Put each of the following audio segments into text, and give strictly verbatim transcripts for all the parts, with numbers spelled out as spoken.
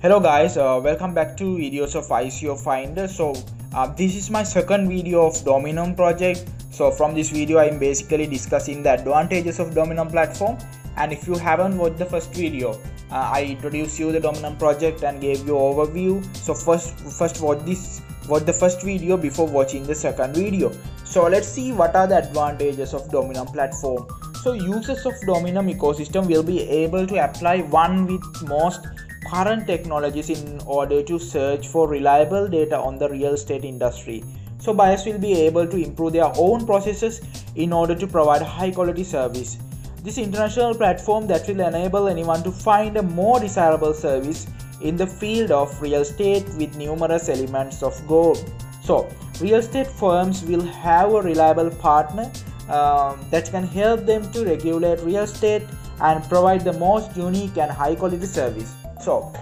Hello guys, uh, welcome back to videos of I C O Finder. So uh, this is my second video of Dominium project. So from this video I am basically discussing the advantages of Dominium platform, and if you haven't watched the first video, uh, I introduced you the Dominium project and gave you overview. So first first watch this watch the first video before watching the second video. So let's see what are the advantages of Dominium platform. So users of Dominium ecosystem will be able to apply one with most current technologies in order to search for reliable data on the real estate industry. So buyers will be able to improve their own processes in order to provide high quality service. This international platform that will enable anyone to find a more desirable service in the field of real estate with numerous elements of gold. So real estate firms will have a reliable partner um, that can help them to regulate real estate and provide the most unique and high quality service. So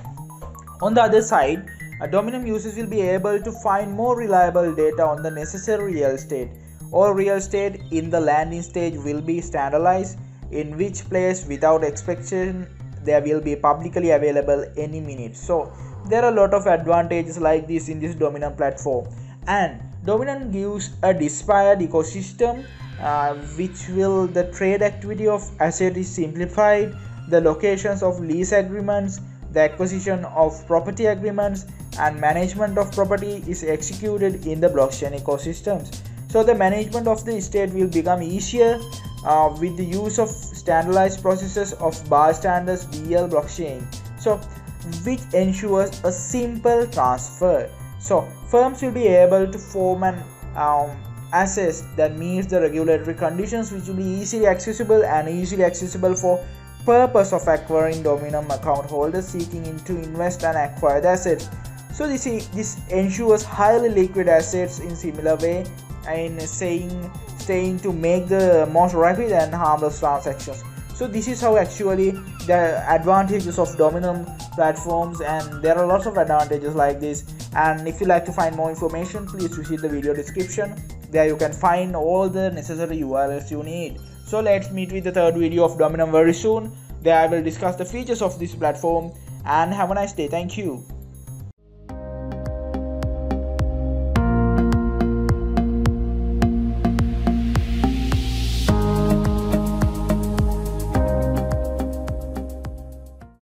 on the other side, uh, Dominium users will be able to find more reliable data on the necessary real estate. All real estate in the landing stage will be standardized, in which place without exception there will be publicly available any minute. So there are a lot of advantages like this in this Dominium platform, and Dominium gives a desired ecosystem uh, which will the trade activity of asset is simplified, the locations of lease agreements, the acquisition of property agreements and management of property is executed in the blockchain ecosystems. So the management of the estate will become easier uh, with the use of standardized processes of bystanders B L blockchain, so which ensures a simple transfer. So firms will be able to form an um, asset that meets the regulatory conditions, which will be easily accessible and easily accessible for purpose of acquiring Dominium account holders seeking in to invest and acquire the assets. So this this ensures highly liquid assets in similar way and saying staying to make the most rapid and harmless transactions. So this is how actually the advantages of Dominium platforms, and there are lots of advantages like this. And if you like to find more information, please visit the video description. There you can find all the necessary U R Ls you need. So let's meet with the third video of Dominium very soon. There I will discuss the features of this platform, and have a nice day. Thank you.